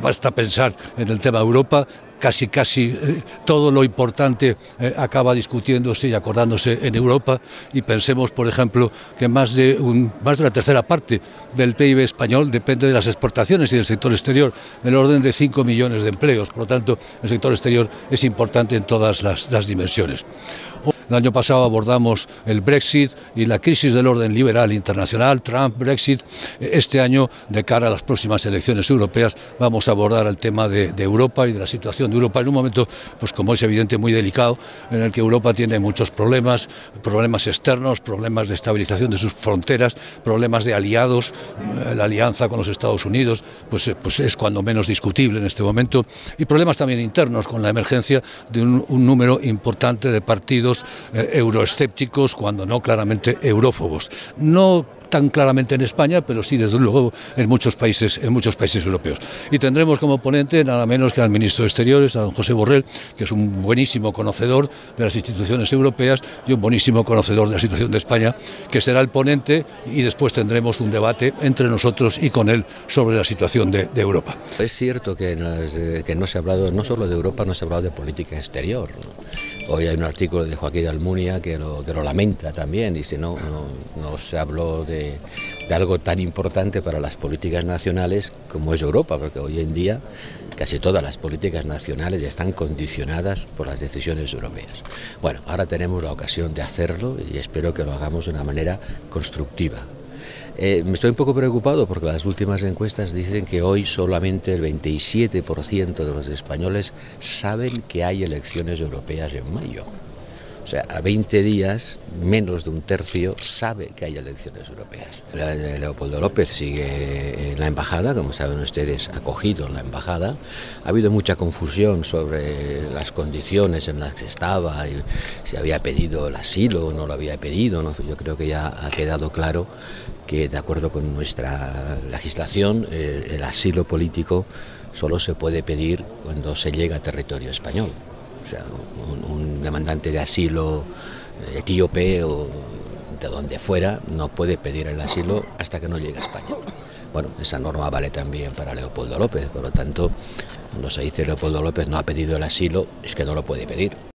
Basta pensar en el tema Europa, casi todo lo importante acaba discutiéndose y acordándose en Europa, y pensemos, por ejemplo, que más de la tercera parte del PIB español depende de las exportaciones y del sector exterior, del orden de 5 millones de empleos. Por lo tanto, el sector exterior es importante en todas las dimensiones. El año pasado abordamos el Brexit y la crisis del orden liberal internacional, Trump, Brexit. Este año, de cara a las próximas elecciones europeas, vamos a abordar el tema de Europa y de la situación de Europa en un momento, pues como es evidente, muy delicado, en el que Europa tiene muchos problemas, problemas externos, problemas de estabilización de sus fronteras, problemas de aliados. La alianza con los Estados Unidos pues es cuando menos discutible en este momento, y problemas también internos con la emergencia de un número importante de partidos euroescépticos, cuando no claramente eurófobos. No tan claramente en España, pero sí desde luego en muchos países europeos. Y tendremos como ponente nada menos que al ministro de Exteriores, a don José Borrell, que es un buenísimo conocedor de las instituciones europeas y un buenísimo conocedor de la situación de España, que será el ponente, y después tendremos un debate entre nosotros y con él sobre la situación de Europa. Es cierto que no se ha hablado no solo de Europa, no se ha hablado de política exterior. Hoy hay un artículo de Joaquín Almunia que lo lamenta también, dice no se habló de algo tan importante para las políticas nacionales como es Europa, porque hoy en día casi todas las políticas nacionales ya están condicionadas por las decisiones europeas. Bueno, ahora tenemos la ocasión de hacerlo y espero que lo hagamos de una manera constructiva. Me estoy un poco preocupado porque las últimas encuestas dicen que hoy solamente el 27% de los españoles saben que hay elecciones europeas en mayo. O sea, a 20 días, menos de un tercio sabe que hay elecciones europeas. Leopoldo López sigue en la embajada, como saben ustedes, acogido en la embajada. Ha habido mucha confusión sobre las condiciones en las que estaba, y si había pedido el asilo o no lo había pedido, ¿no? Yo creo que ya ha quedado claro que, de acuerdo con nuestra legislación, el asilo político solo se puede pedir cuando se llega a territorio español. O sea, un demandante de asilo etíope o de donde fuera no puede pedir el asilo hasta que no llegue a España. Bueno, esa norma vale también para Leopoldo López, por lo tanto, cuando se dice Leopoldo López no ha pedido el asilo, es que no lo puede pedir.